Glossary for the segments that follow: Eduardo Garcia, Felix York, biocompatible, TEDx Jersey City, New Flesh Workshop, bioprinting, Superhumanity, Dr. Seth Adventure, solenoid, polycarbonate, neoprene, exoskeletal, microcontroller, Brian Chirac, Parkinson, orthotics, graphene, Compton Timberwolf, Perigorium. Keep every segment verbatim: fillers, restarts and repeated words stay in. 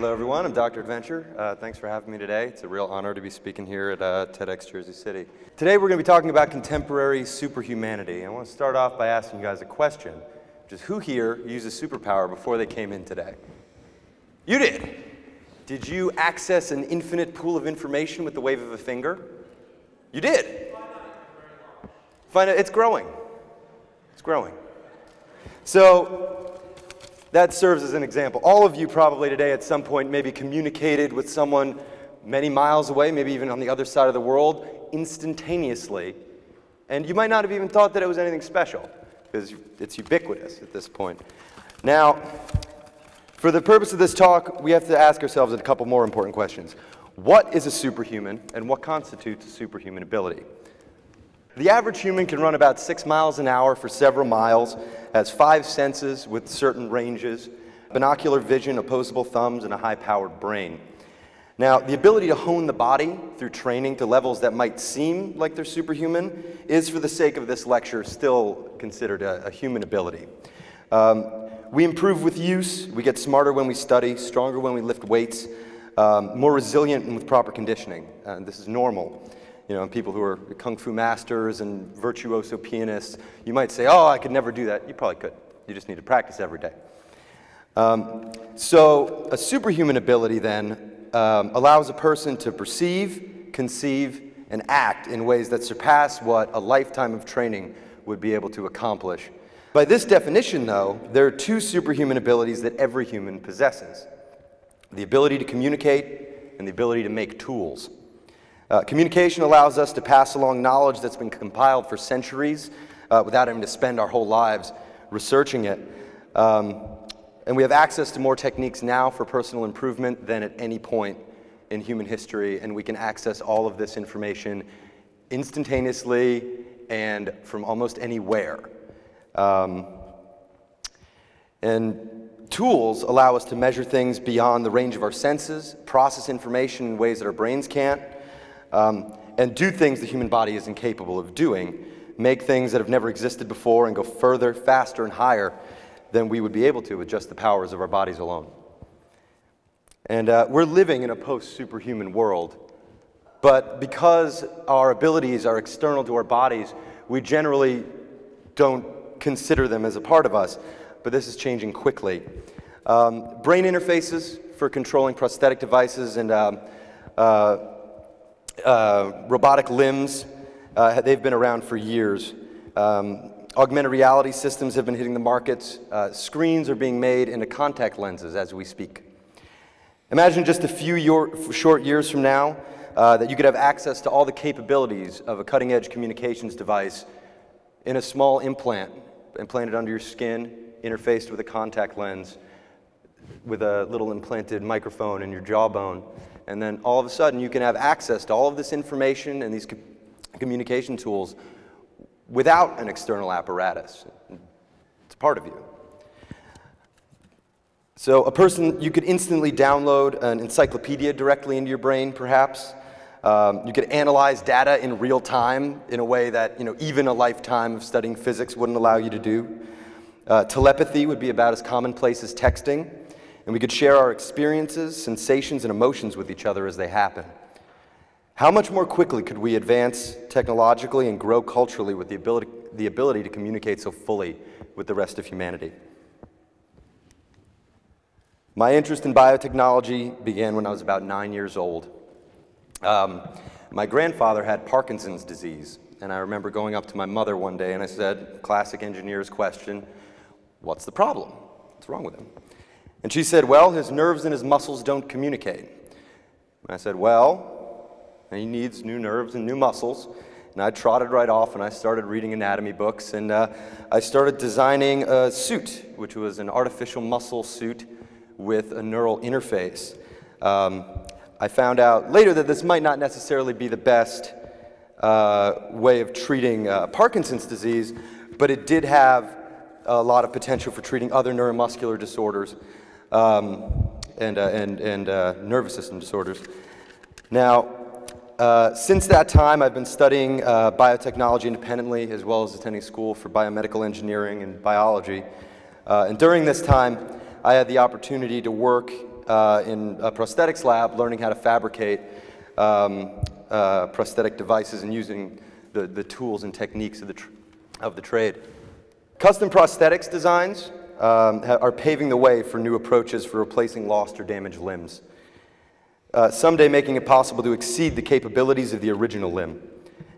Hello, everyone. I'm Doctor Adventure. Uh, thanks for having me today. It's a real honor to be speaking here at uh, TEDx Jersey City. Today, we're going to be talking about contemporary superhumanity. I want to start off by asking you guys a question, which is who here used a superpower before they came in today? You did. Did you access an infinite pool of information with the wave of a finger? You did. Find out it's growing. It's growing. So that serves as an example. All of you probably today at some point maybe communicated with someone many miles away, maybe even on the other side of the world, instantaneously. And you might not have even thought that it was anything special, because it's ubiquitous at this point. Now, for the purpose of this talk, we have to ask ourselves a couple more important questions. What is a superhuman, and what constitutes a superhuman ability? The average human can run about six miles an hour for several miles, has five senses with certain ranges, binocular vision, opposable thumbs, and a high-powered brain. Now, the ability to hone the body through training to levels that might seem like they're superhuman is, for the sake of this lecture, still considered a, a human ability. Um, we improve with use, we get smarter when we study, stronger when we lift weights, um, more resilient with proper conditioning. Uh, this is normal. You know, and people who are kung fu masters and virtuoso pianists, you might say, oh, I could never do that. You probably could. You just need to practice every day. Um, so a superhuman ability, then, um, allows a person to perceive, conceive, and act in ways that surpass what a lifetime of training would be able to accomplish. By this definition, though, there are two superhuman abilities that every human possesses: the ability to communicate and the ability to make tools. Uh, communication allows us to pass along knowledge that's been compiled for centuries uh, without having to spend our whole lives researching it. Um, and we have access to more techniques now for personal improvement than at any point in human history, and we can access all of this information instantaneously and from almost anywhere. Um, and tools allow us to measure things beyond the range of our senses, process information in ways that our brains can't, Um, and do things the human body is incapable of doing, make things that have never existed before and go further, faster, and higher than we would be able to with just the powers of our bodies alone. And uh, we're living in a post-superhuman world, but because our abilities are external to our bodies, we generally don't consider them as a part of us, but this is changing quickly. Um, brain interfaces for controlling prosthetic devices and um, uh, Uh, robotic limbs, uh, they've been around for years. Um, augmented reality systems have been hitting the markets. Uh, screens are being made into contact lenses as we speak. Imagine just a few year, short years from now uh, that you could have access to all the capabilities of a cutting-edge communications device in a small implant, implanted under your skin, interfaced with a contact lens, with a little implanted microphone in your jawbone. And then all of a sudden, you can have access to all of this information and these co communication tools without an external apparatus. It's a part of you. So a person, you could instantly download an encyclopedia directly into your brain, perhaps. Um, you could analyze data in real time in a way that, you know, even a lifetime of studying physics wouldn't allow you to do. Uh, telepathy would be about as commonplace as texting. And we could share our experiences, sensations, and emotions with each other as they happen. How much more quickly could we advance technologically and grow culturally with the ability, the ability to communicate so fully with the rest of humanity? My interest in biotechnology began when I was about nine years old. Um, my grandfather had Parkinson's disease, and I remember going up to my mother one day and I said, classic engineer's question, what's the problem? What's wrong with him? And she said, well, his nerves and his muscles don't communicate. And I said, well, he needs new nerves and new muscles. And I trotted right off and I started reading anatomy books. And uh, I started designing a suit, which was an artificial muscle suit with a neural interface. Um, I found out later that this might not necessarily be the best uh, way of treating uh, Parkinson's disease, but it did have a lot of potential for treating other neuromuscular disorders. Um, and uh, and, and uh, nervous system disorders. Now, uh, since that time, I've been studying uh, biotechnology independently, as well as attending school for biomedical engineering and biology. Uh, and during this time, I had the opportunity to work uh, in a prosthetics lab learning how to fabricate um, uh, prosthetic devices and using the, the tools and techniques of the, tr of the trade. Custom prosthetics designs um, are paving the way for new approaches for replacing lost or damaged limbs, uh, someday making it possible to exceed the capabilities of the original limb.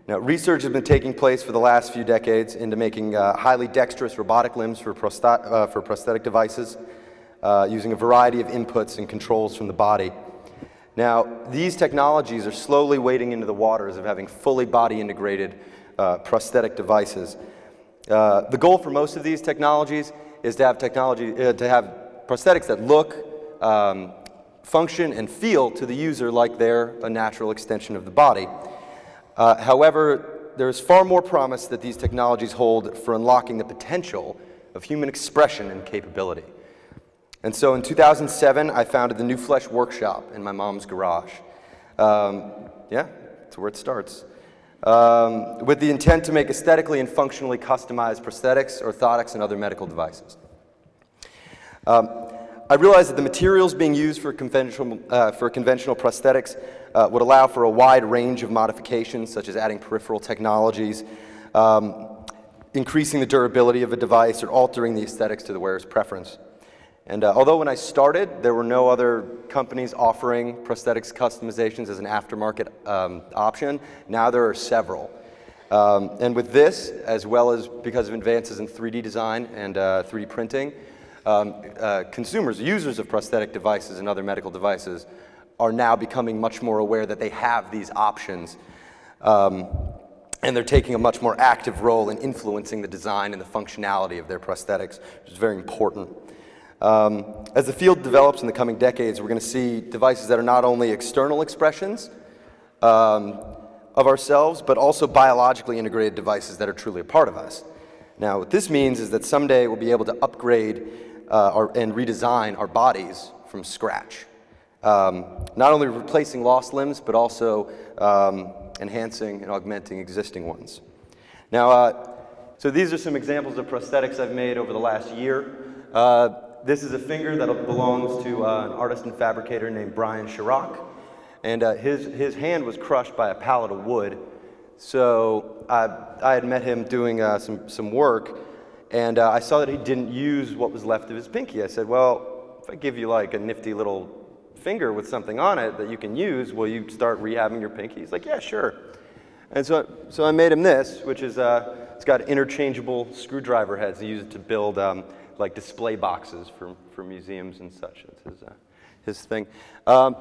Now, research has been taking place for the last few decades into making uh, highly dexterous robotic limbs for, uh, for prosthetic devices uh, using a variety of inputs and controls from the body. Now, these technologies are slowly wading into the waters of having fully body integrated uh, prosthetic devices. Uh, the goal for most of these technologies is to have, technology, uh, to have prosthetics that look, um, function, and feel to the user like they're a natural extension of the body. Uh, however, there is far more promise that these technologies hold for unlocking the potential of human expression and capability. And so in two thousand seven, I founded the New Flesh Workshop in my mom's garage. Um, yeah, that's where it starts. Um, with the intent to make aesthetically and functionally customized prosthetics, orthotics, and other medical devices. Um, I realized that the materials being used for conventional, uh, for conventional prosthetics uh, would allow for a wide range of modifications, such as adding peripheral technologies, um, increasing the durability of a device, or altering the aesthetics to the wearer's preference. And uh, although when I started, there were no other companies offering prosthetics customizations as an aftermarket um, option, now there are several. Um, and with this, as well as because of advances in three D design and uh, three D printing, Um, uh, consumers, users of prosthetic devices and other medical devices are now becoming much more aware that they have these options, um, and they're taking a much more active role in influencing the design and the functionality of their prosthetics, which is very important. Um, as the field develops in the coming decades, we're going to see devices that are not only external expressions um, of ourselves, but also biologically integrated devices that are truly a part of us. Now, what this means is that someday we'll be able to upgrade Uh, our, and redesign our bodies from scratch. Um, not only replacing lost limbs, but also um, enhancing and augmenting existing ones. Now, uh, so these are some examples of prosthetics I've made over the last year. Uh, this is a finger that belongs to uh, an artist and fabricator named Brian Chirac, and uh, his, his hand was crushed by a pallet of wood. So I, I had met him doing uh, some, some work, and uh, I saw that he didn't use what was left of his pinky. I said, well, if I give you like a nifty little finger with something on it that you can use, will you start rehabbing your pinky? He's like, yeah, sure. And so, so I made him this, which is, uh, it's got interchangeable screwdriver heads. He used it to build um, like display boxes for, for museums and such. It's his, uh, his thing. Um,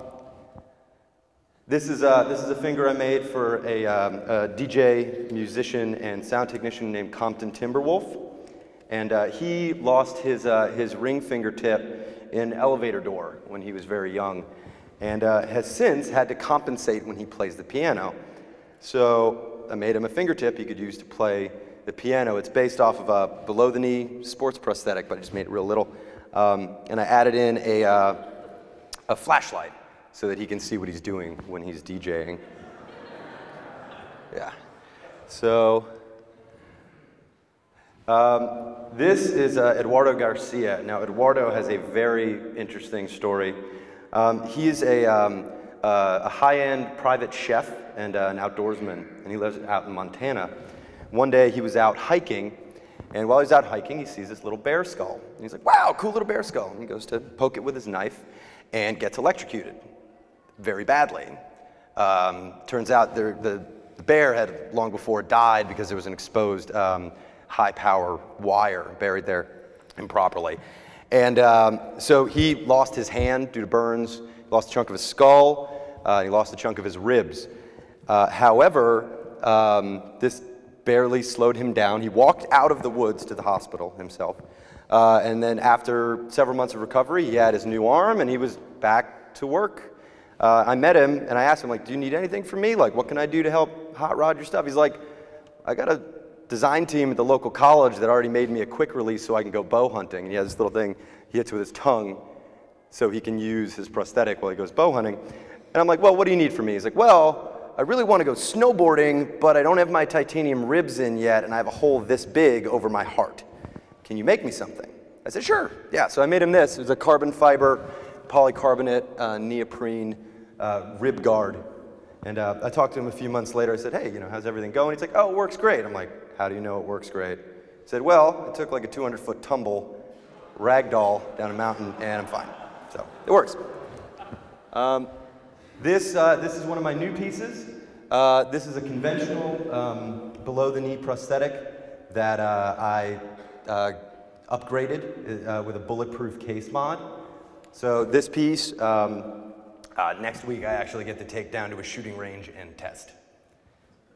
This is, uh, this is a finger I made for a, um, a D J, musician, and sound technician named Compton Timberwolf. And uh, he lost his, uh, his ring fingertip in an elevator door when he was very young, and uh, has since had to compensate when he plays the piano. So I made him a fingertip he could use to play the piano. It's based off of a below-the-knee sports prosthetic, but I just made it real little. Um, and I added in a, uh, a flashlight so that he can see what he's doing when he's DJing. Yeah. So. Um, this is uh, Eduardo Garcia. Now, Eduardo has a very interesting story. Um, he is a, um, uh, a high-end private chef and uh, an outdoorsman, and he lives out in Montana. One day, he was out hiking, and while he's out hiking, he sees this little bear skull. And he's like, wow, cool little bear skull. And he goes to poke it with his knife and gets electrocuted very badly. Um, turns out the, the, the bear had long before died because there was an exposed um, high-power wire buried there improperly. And um, so he lost his hand due to burns, lost a chunk of his skull, uh, he lost a chunk of his ribs. Uh, however, um, this barely slowed him down. He walked out of the woods to the hospital himself. Uh, and then after several months of recovery, he had his new arm and he was back to work. Uh, I met him and I asked him, like, do you need anything from me? Like, what can I do to help hot rod your stuff? He's like, I got a design team at the local college that already made me a quick release so I can go bow hunting. And he has this little thing he hits with his tongue so he can use his prosthetic while he goes bow hunting. And I'm like, well, what do you need from me? He's like, well, I really want to go snowboarding, but I don't have my titanium ribs in yet, and I have a hole this big over my heart. Can you make me something? I said, sure. Yeah, so I made him this. It was a carbon fiber polycarbonate uh, neoprene uh, rib guard. And uh, I talked to him a few months later. I said, hey, you know, how's everything going? He's like, oh, it works great. I'm like, how do you know it works great? He said, well, it took like a two hundred foot tumble, ragdoll down a mountain, and I'm fine. So it works. Um, this, uh, this is one of my new pieces. Uh, this is a conventional um, below-the-knee prosthetic that uh, I uh, upgraded uh, with a bulletproof case mod. So this piece, um, uh, next week I actually get to take down to a shooting range and test.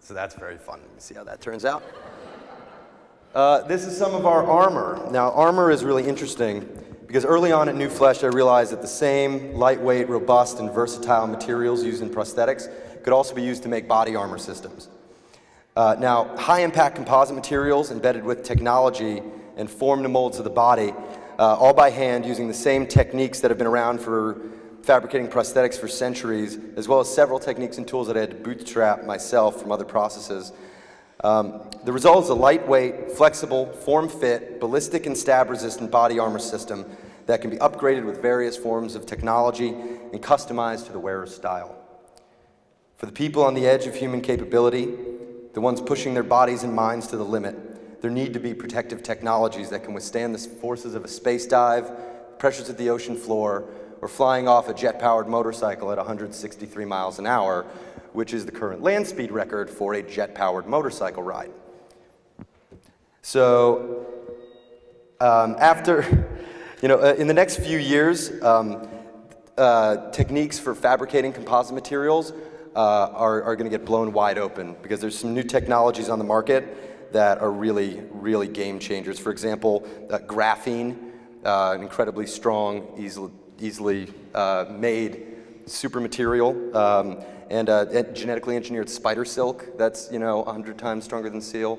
So that's very fun. Let me see how that turns out. Uh, this is some of our armor. Now armor is really interesting because early on at New Flesh I realized that the same lightweight, robust, and versatile materials used in prosthetics could also be used to make body armor systems. Uh, now high-impact composite materials embedded with technology and form the molds of the body, uh, all by hand using the same techniques that have been around for fabricating prosthetics for centuries, as well as several techniques and tools that I had to bootstrap myself from other processes. Um, the result is a lightweight, flexible, form-fit, ballistic and stab-resistant body armor system that can be upgraded with various forms of technology and customized to the wearer's style. For the people on the edge of human capability, the ones pushing their bodies and minds to the limit, there need to be protective technologies that can withstand the forces of a space dive, pressures at the ocean floor, or flying off a jet-powered motorcycle at one hundred sixty-three miles an hour, which is the current land speed record for a jet-powered motorcycle ride. So, um, after, you know, uh, in the next few years, um, uh, techniques for fabricating composite materials uh, are, are going to get blown wide open because there's some new technologies on the market that are really, really game changers. For example, uh, graphene, uh, an incredibly strong, easily, easily uh, made super material, um, and uh, genetically engineered spider silk that's, you know, one hundred times stronger than steel.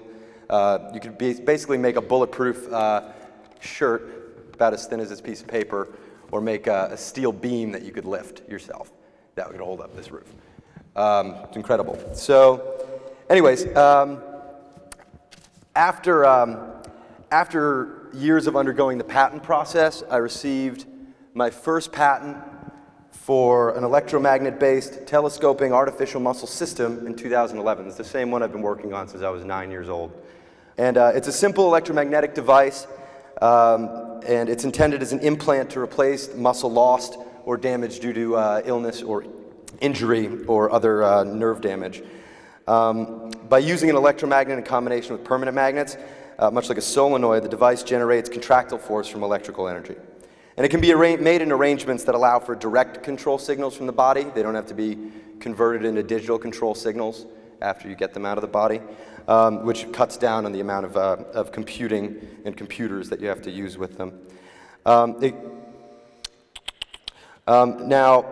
Uh, you could be, basically make a bulletproof uh, shirt about as thin as this piece of paper, or make a, a steel beam that you could lift yourself that would hold up this roof. Um, it's incredible. So, anyways, um, After, um, after years of undergoing the patent process, I received my first patent for an electromagnet-based telescoping artificial muscle system in two thousand eleven. It's the same one I've been working on since I was nine years old. And uh, it's a simple electromagnetic device, um, and it's intended as an implant to replace muscle lost or damaged due to uh, illness or injury or other uh, nerve damage. Um, by using an electromagnet in combination with permanent magnets, uh, much like a solenoid, the device generates contractile force from electrical energy. And it can be made in arrangements that allow for direct control signals from the body. They don't have to be converted into digital control signals after you get them out of the body, um, which cuts down on the amount of, uh, of computing and computers that you have to use with them. Um, it, um, now,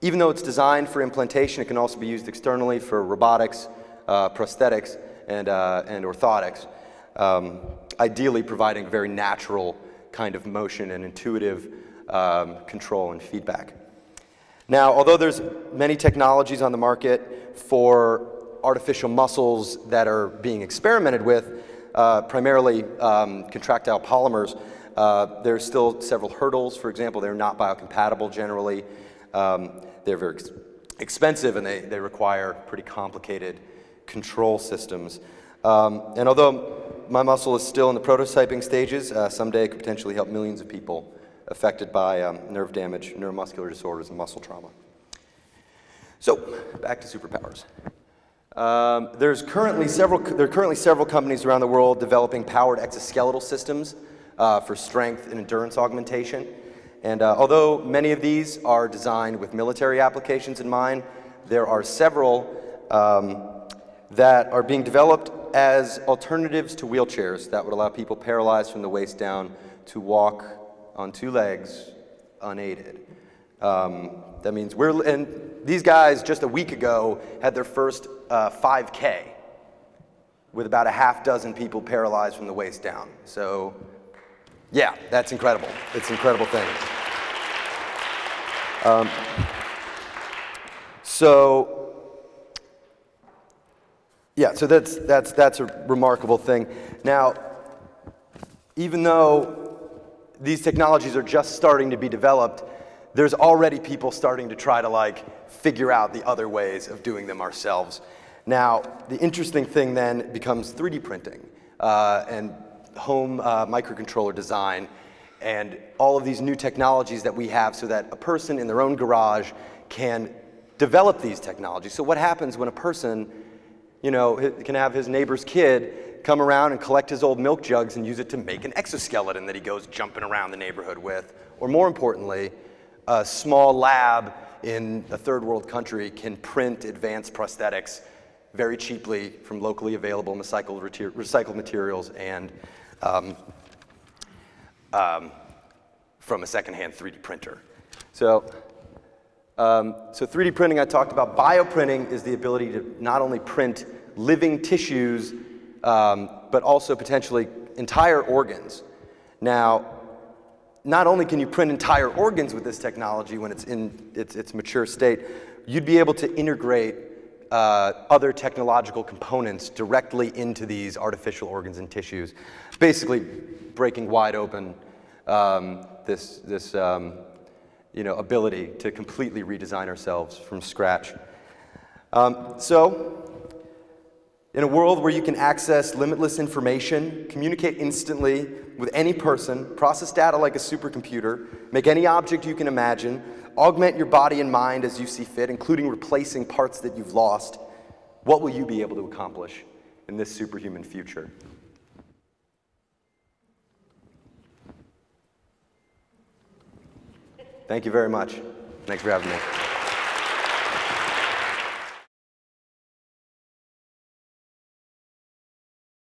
even though it's designed for implantation, it can also be used externally for robotics, uh, prosthetics, and, uh, and orthotics, um, ideally providing very natural kind of motion and intuitive um, control and feedback. Now, although there's many technologies on the market for artificial muscles that are being experimented with, uh, primarily um, contractile polymers, uh, there's still several hurdles. For example, they're not biocompatible generally. Um, they're very ex expensive and they, they require pretty complicated control systems. Um, and although my muscle is still in the prototyping stages, uh, someday it could potentially help millions of people affected by um, nerve damage, neuromuscular disorders, and muscle trauma. So, back to superpowers. Um, there's currently several, there are currently several companies around the world developing powered exoskeletal systems uh, for strength and endurance augmentation. And uh, although many of these are designed with military applications in mind, there are several um, that are being developed as alternatives to wheelchairs that would allow people paralyzed from the waist down to walk on two legs unaided. Um, that means we're, and these guys just a week ago had their first uh, five K with about a half dozen people paralyzed from the waist down. So, yeah, that's incredible. It's an incredible thing. Um, so, yeah, so that's, that's, that's a remarkable thing. Now, even though these technologies are just starting to be developed, there's already people starting to try to like figure out the other ways of doing them ourselves. Now, the interesting thing then becomes three D printing uh, and home uh, microcontroller design and all of these new technologies that we have so that a person in their own garage can develop these technologies. So what happens when a person, you know, can have his neighbor's kid come around and collect his old milk jugs and use it to make an exoskeleton that he goes jumping around the neighborhood with? Or more importantly, a small lab in a third world country can print advanced prosthetics very cheaply from locally available recycled, recycled materials and um, um, from a secondhand three D printer. So, um, so three D printing I talked about. Bioprinting is the ability to not only print living tissues, um, but also potentially entire organs. Now, not only can you print entire organs with this technology when it's in its, its mature state, you'd be able to integrate Uh, other technological components directly into these artificial organs and tissues, basically breaking wide open um, this, this um, you know, ability to completely redesign ourselves from scratch. Um, so, in a world where you can access limitless information, communicate instantly with any person, process data like a supercomputer, make any object you can imagine, augment your body and mind as you see fit, including replacing parts that you've lost, what will you be able to accomplish in this superhuman future? Thank you very much. Thanks for having me.